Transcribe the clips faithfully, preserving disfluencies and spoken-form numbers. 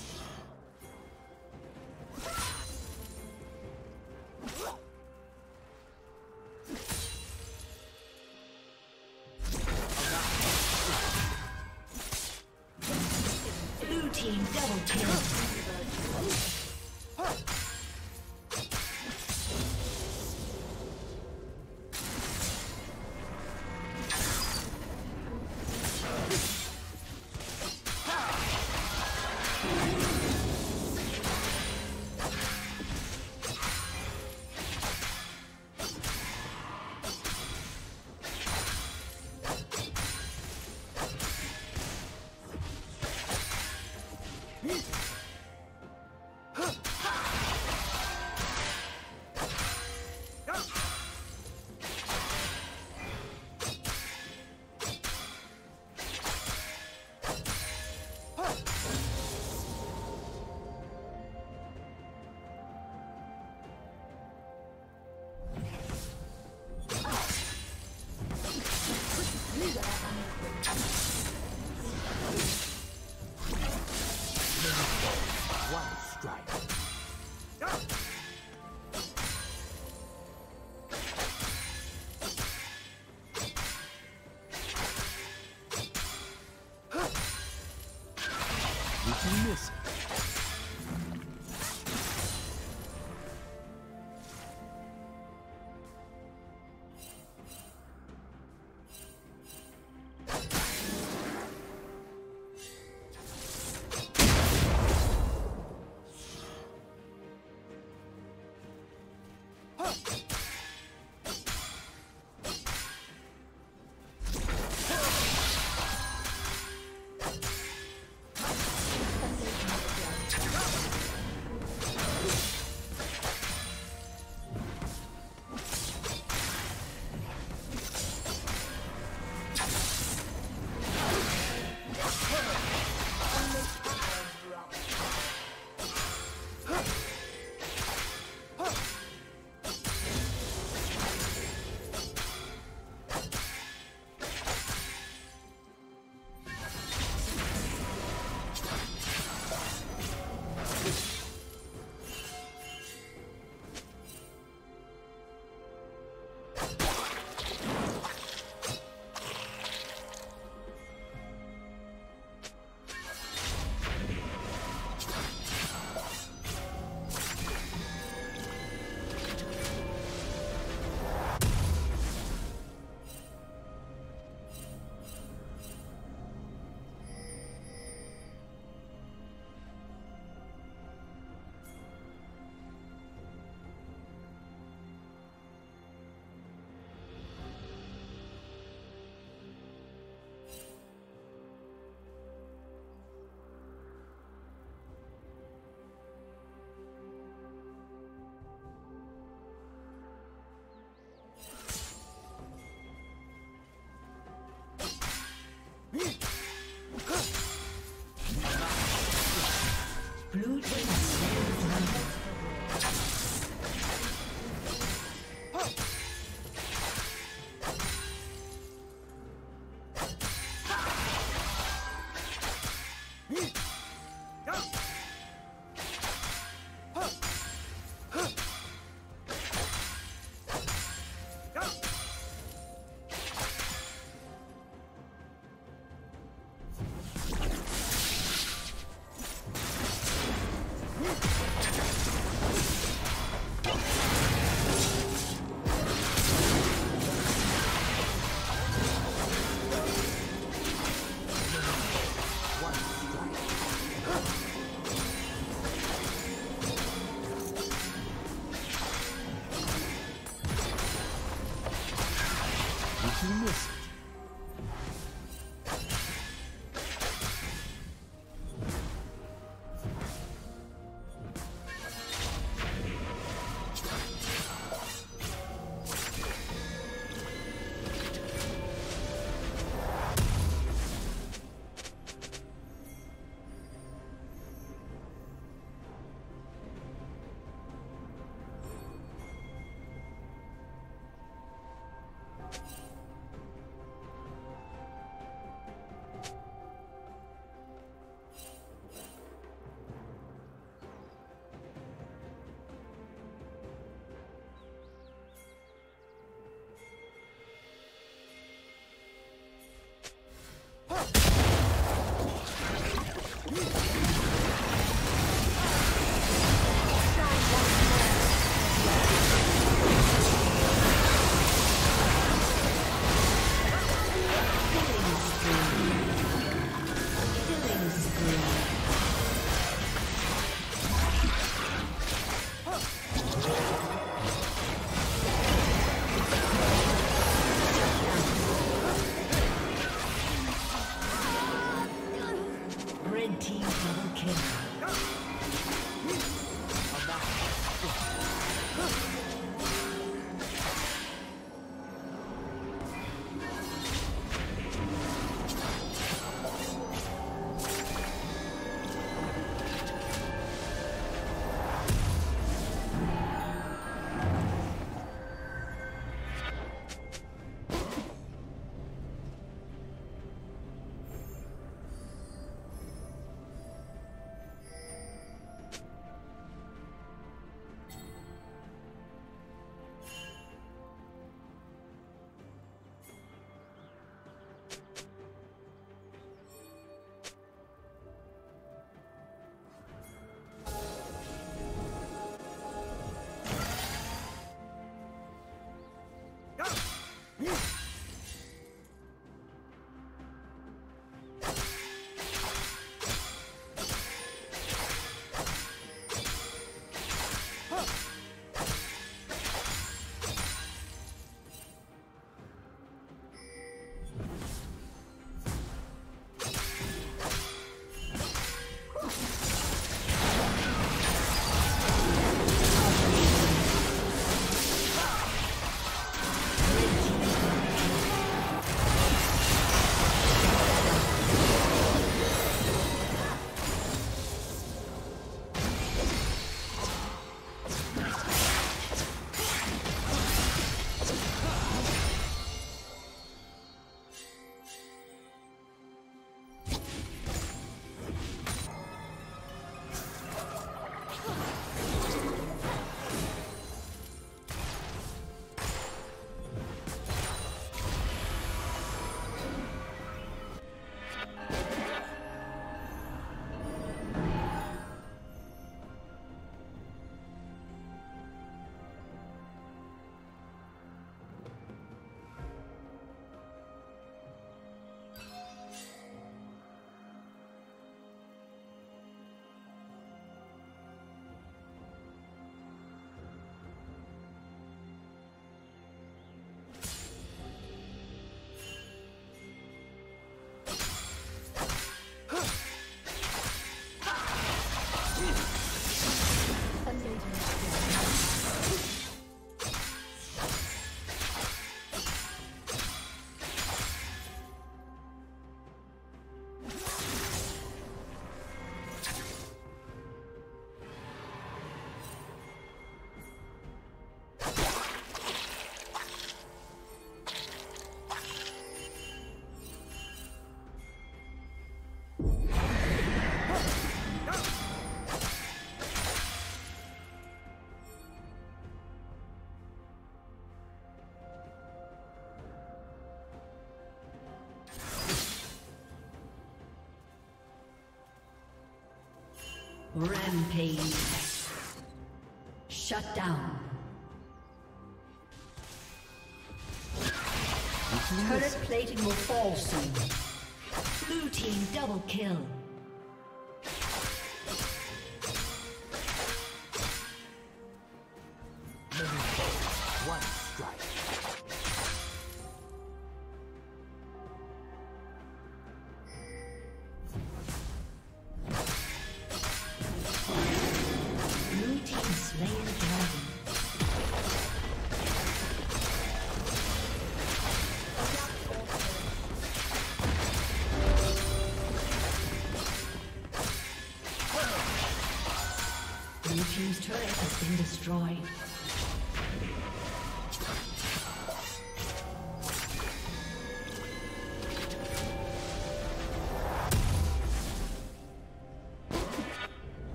Double kill. Miss. Thank you. Rampage. Shut down. Turret plating will fall soon. Blue team double kill. Destroyed.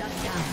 Shut down.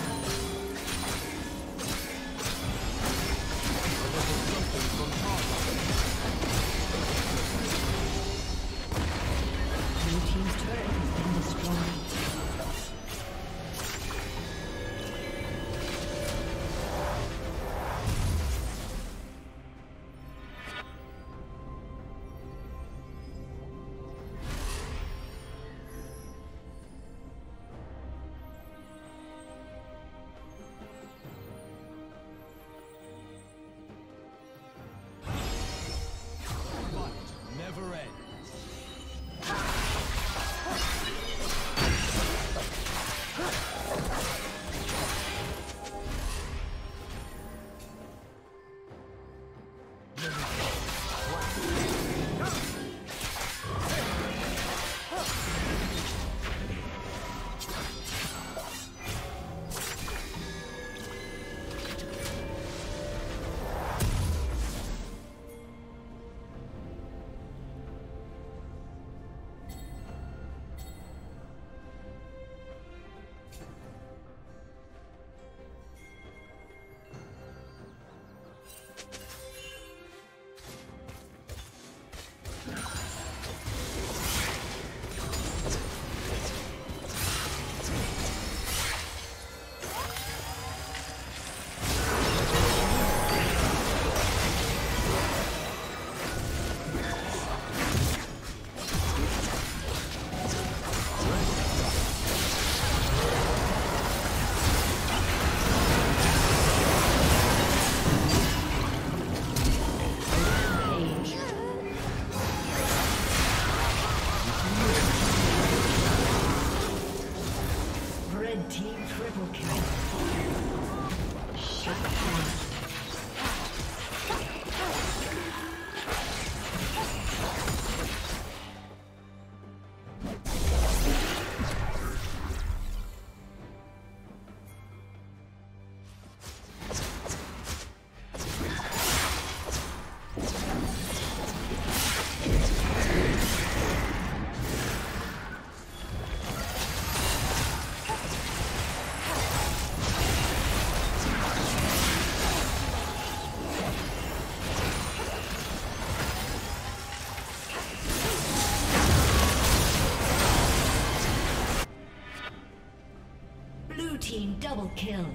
Double kill.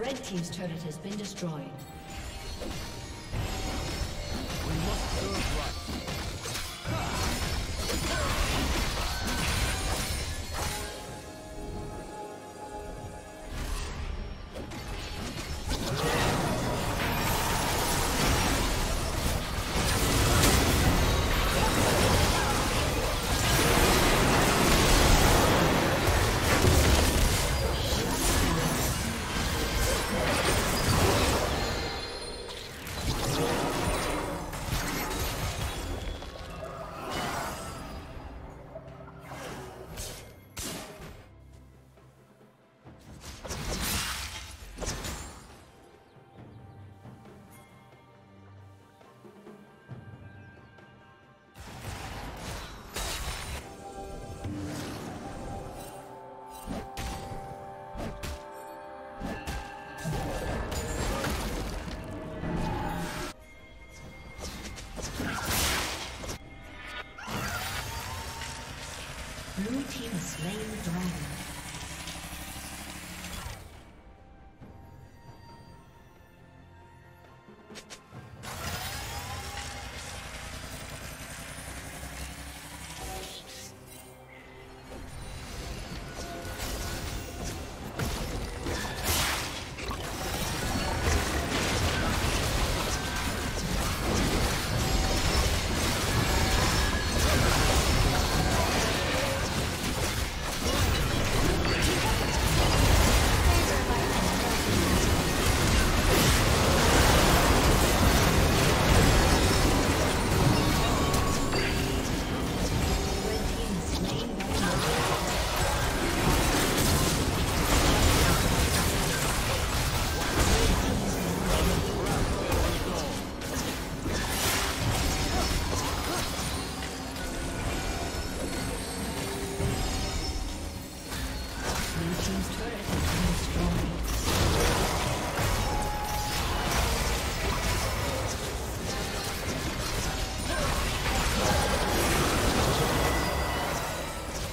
Red team's turret has been destroyed. We must do it right. Slain the dragon.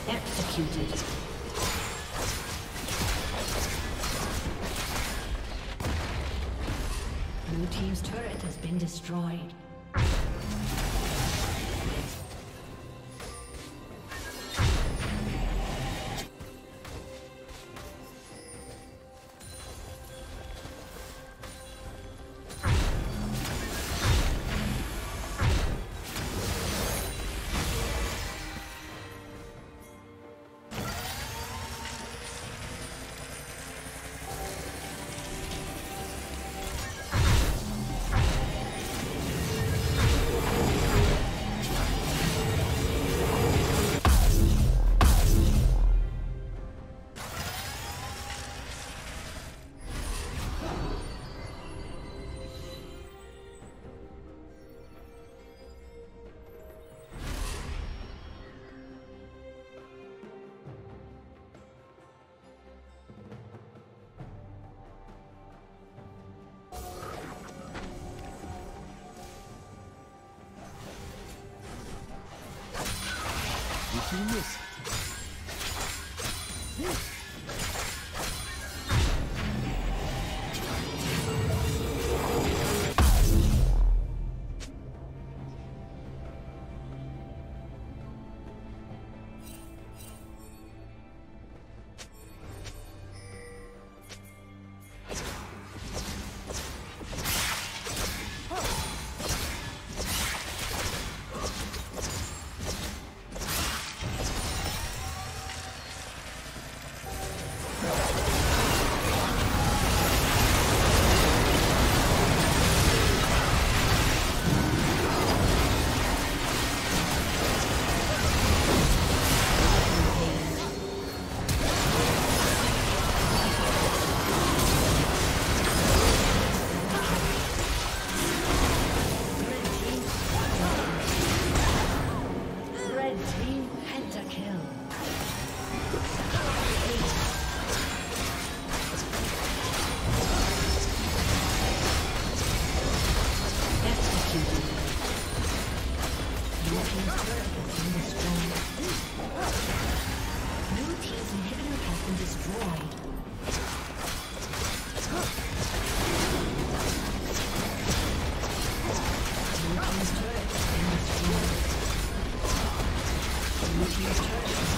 Executed. Blue team's turret has been destroyed. Genius. He's